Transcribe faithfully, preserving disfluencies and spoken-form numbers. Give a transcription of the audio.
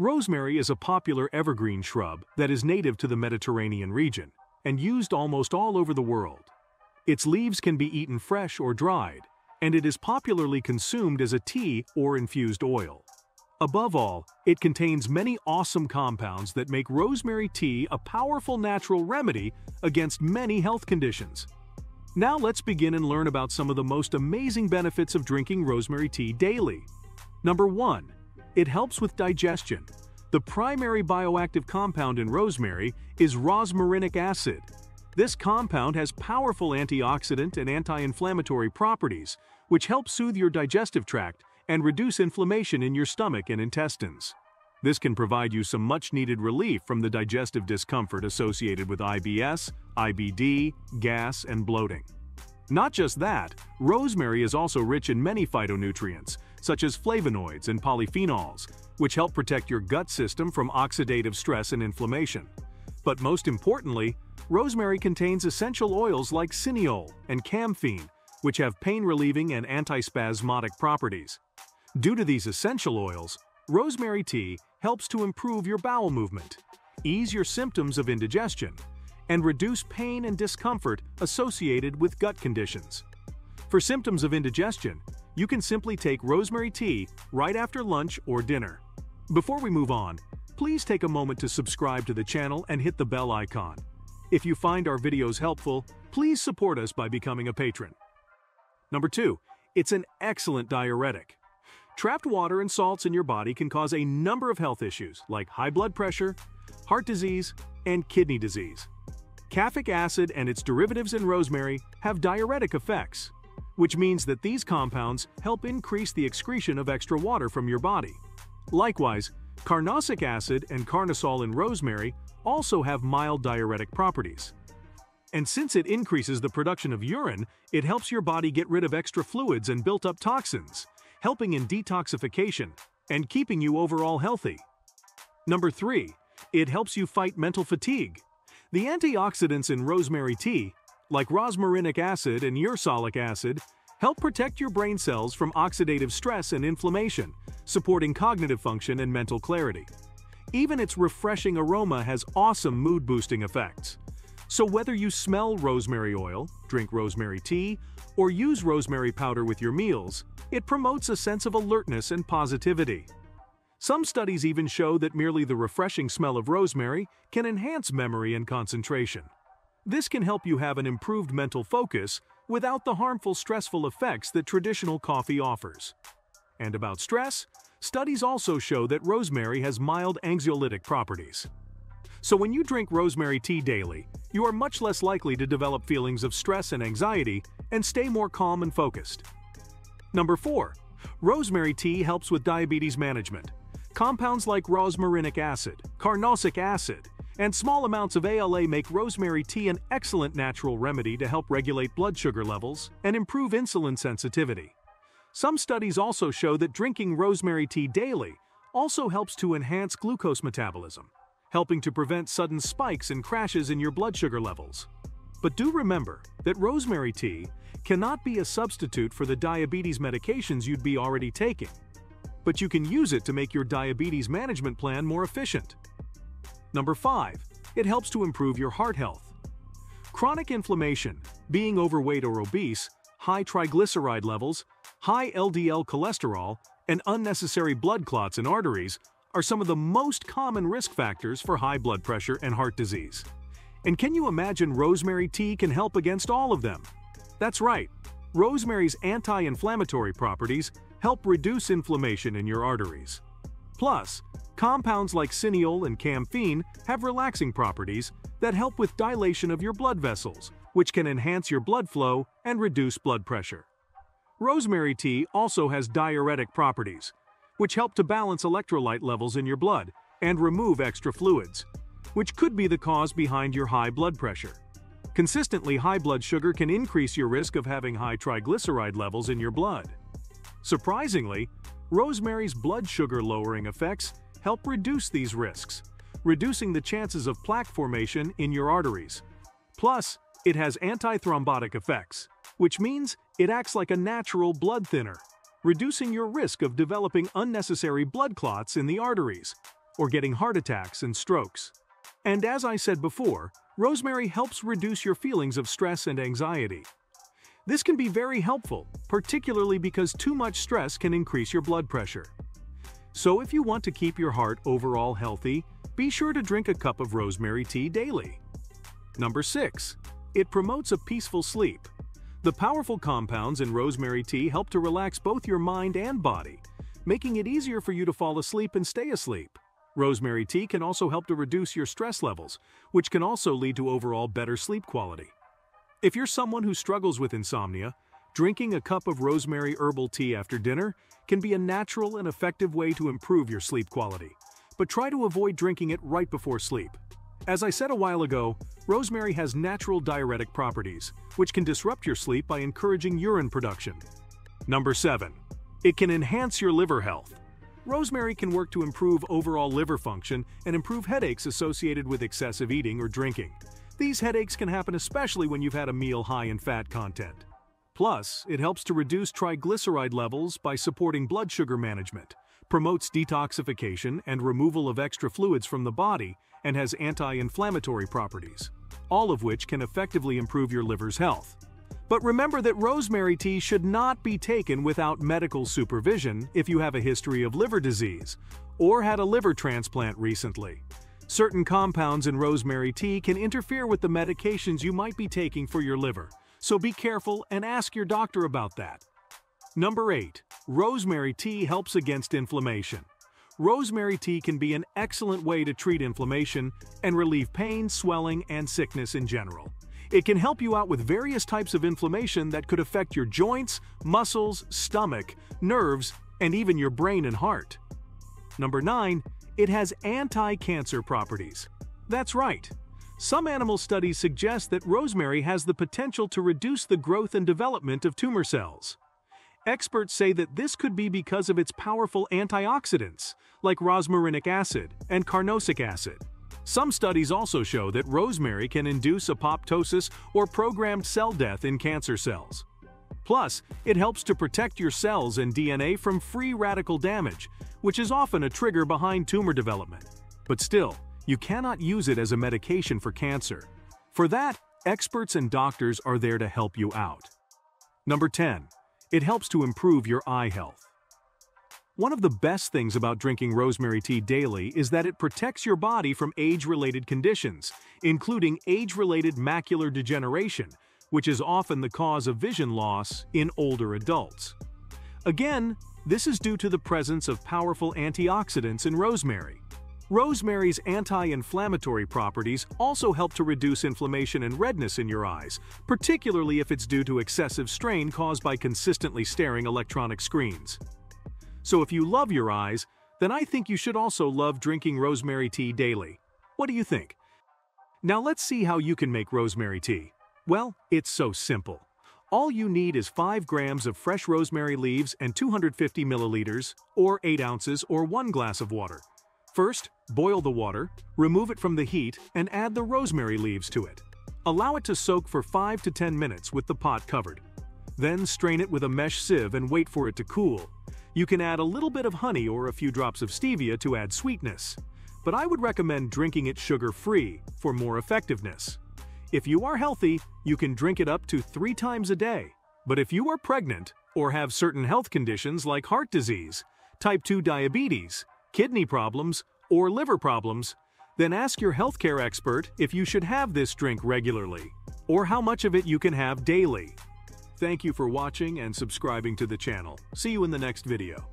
Rosemary is a popular evergreen shrub that is native to the Mediterranean region and used almost all over the world. Its leaves can be eaten fresh or dried, and it is popularly consumed as a tea or infused oil. Above all, it contains many awesome compounds that make rosemary tea a powerful natural remedy against many health conditions. Now let's begin and learn about some of the most amazing benefits of drinking rosemary tea daily. Number one. It helps with digestion. The primary bioactive compound in rosemary is rosmarinic acid. This compound has powerful antioxidant and anti-inflammatory properties, which help soothe your digestive tract and reduce inflammation in your stomach and intestines. This can provide you some much-needed relief from the digestive discomfort associated with I B S, I B D, gas, and bloating. Not just that, rosemary is also rich in many phytonutrients, such as flavonoids and polyphenols, which help protect your gut system from oxidative stress and inflammation. But most importantly, rosemary contains essential oils like cineol and camphene, which have pain-relieving and antispasmodic properties. Due to these essential oils, rosemary tea helps to improve your bowel movement, ease your symptoms of indigestion, and reduce pain and discomfort associated with gut conditions. For symptoms of indigestion, you can simply take rosemary tea right after lunch or dinner. Before we move on, please take a moment to subscribe to the channel and hit the bell icon. If you find our videos helpful, please support us by becoming a patron. Number two. It's an excellent diuretic. Trapped water and salts in your body can cause a number of health issues like high blood pressure, heart disease, and kidney disease. Caffeic acid and its derivatives in rosemary have diuretic effects, which means that these compounds help increase the excretion of extra water from your body. Likewise, carnosic acid and carnosol in rosemary also have mild diuretic properties. And since it increases the production of urine, it helps your body get rid of extra fluids and built-up toxins, helping in detoxification and keeping you overall healthy. Number three. It helps you fight mental fatigue. The antioxidants in rosemary tea, like rosmarinic acid and ursolic acid, help protect your brain cells from oxidative stress and inflammation, supporting cognitive function and mental clarity. Even its refreshing aroma has awesome mood-boosting effects. So whether you smell rosemary oil, drink rosemary tea, or use rosemary powder with your meals, it promotes a sense of alertness and positivity. Some studies even show that merely the refreshing smell of rosemary can enhance memory and concentration. This can help you have an improved mental focus without the harmful stressful effects that traditional coffee offers. And about stress, studies also show that rosemary has mild anxiolytic properties. So when you drink rosemary tea daily, you are much less likely to develop feelings of stress and anxiety and stay more calm and focused. Number four. Rosemary tea helps with diabetes management. Compounds like rosmarinic acid, carnosic acid, and small amounts of A L A make rosemary tea an excellent natural remedy to help regulate blood sugar levels and improve insulin sensitivity. Some studies also show that drinking rosemary tea daily also helps to enhance glucose metabolism, helping to prevent sudden spikes and crashes in your blood sugar levels. But do remember that rosemary tea cannot be a substitute for the diabetes medications you'd be already taking, but you can use it to make your diabetes management plan more efficient. Number five. It helps to improve your heart health. Chronic inflammation, being overweight or obese, high triglyceride levels, high L D L cholesterol, and unnecessary blood clots in arteries are some of the most common risk factors for high blood pressure and heart disease. And can you imagine rosemary tea can help against all of them? That's right, rosemary's anti-inflammatory properties help reduce inflammation in your arteries. Plus, compounds like cineol and camphene have relaxing properties that help with dilation of your blood vessels, which can enhance your blood flow and reduce blood pressure. Rosemary tea also has diuretic properties, which help to balance electrolyte levels in your blood and remove extra fluids, which could be the cause behind your high blood pressure. Consistently high blood sugar can increase your risk of having high triglyceride levels in your blood. Surprisingly, rosemary's blood sugar-lowering effects help reduce these risks, reducing the chances of plaque formation in your arteries. Plus, it has antithrombotic effects, which means it acts like a natural blood thinner, reducing your risk of developing unnecessary blood clots in the arteries, or getting heart attacks and strokes. And as I said before, rosemary helps reduce your feelings of stress and anxiety. This can be very helpful, particularly because too much stress can increase your blood pressure. So if you want to keep your heart overall healthy, be sure to drink a cup of rosemary tea daily. Number six. It promotes a peaceful sleep. The powerful compounds in rosemary tea help to relax both your mind and body, making it easier for you to fall asleep and stay asleep. Rosemary tea can also help to reduce your stress levels, which can also lead to overall better sleep quality. If you're someone who struggles with insomnia, drinking a cup of rosemary herbal tea after dinner can be a natural and effective way to improve your sleep quality, but try to avoid drinking it right before sleep. As I said a while ago, rosemary has natural diuretic properties, which can disrupt your sleep by encouraging urine production. Number seven. It can enhance your liver health. Rosemary can work to improve overall liver function and improve headaches associated with excessive eating or drinking. These headaches can happen especially when you've had a meal high in fat content. Plus, it helps to reduce triglyceride levels by supporting blood sugar management, promotes detoxification and removal of extra fluids from the body, and has anti-inflammatory properties, all of which can effectively improve your liver's health. But remember that rosemary tea should not be taken without medical supervision if you have a history of liver disease or had a liver transplant recently. Certain compounds in rosemary tea can interfere with the medications you might be taking for your liver, so be careful and ask your doctor about that. Number eight. Rosemary tea helps against inflammation. Rosemary tea can be an excellent way to treat inflammation and relieve pain, swelling, and sickness in general. It can help you out with various types of inflammation that could affect your joints, muscles, stomach, nerves, and even your brain and heart. Number nine. It has anti-cancer properties. That's right. Some animal studies suggest that rosemary has the potential to reduce the growth and development of tumor cells. Experts say that this could be because of its powerful antioxidants, like rosmarinic acid and carnosic acid. Some studies also show that rosemary can induce apoptosis or programmed cell death in cancer cells. Plus, it helps to protect your cells and D N A from free radical damage, which is often a trigger behind tumor development. But still, you cannot use it as a medication for cancer. For that, experts and doctors are there to help you out. Number ten. It helps to improve your eye health. One of the best things about drinking rosemary tea daily is that it protects your body from age-related conditions, including age-related macular degeneration, which is often the cause of vision loss in older adults. Again, this is due to the presence of powerful antioxidants in rosemary. Rosemary's anti-inflammatory properties also help to reduce inflammation and redness in your eyes, particularly if it's due to excessive strain caused by consistently staring electronic screens. So if you love your eyes, then I think you should also love drinking rosemary tea daily. What do you think? Now let's see how you can make rosemary tea. Well, it's so simple. All you need is five grams of fresh rosemary leaves and two hundred fifty milliliters, or eight ounces, or one glass of water. First, boil the water, remove it from the heat, and add the rosemary leaves to it. Allow it to soak for five to ten minutes with the pot covered. Then strain it with a mesh sieve and wait for it to cool. You can add a little bit of honey or a few drops of stevia to add sweetness, but I would recommend drinking it sugar-free for more effectiveness. If you are healthy, you can drink it up to three times a day. But if you are pregnant or have certain health conditions like heart disease, type two diabetes, kidney problems, or liver problems, then ask your healthcare expert if you should have this drink regularly, or how much of it you can have daily. Thank you for watching and subscribing to the channel. See you in the next video.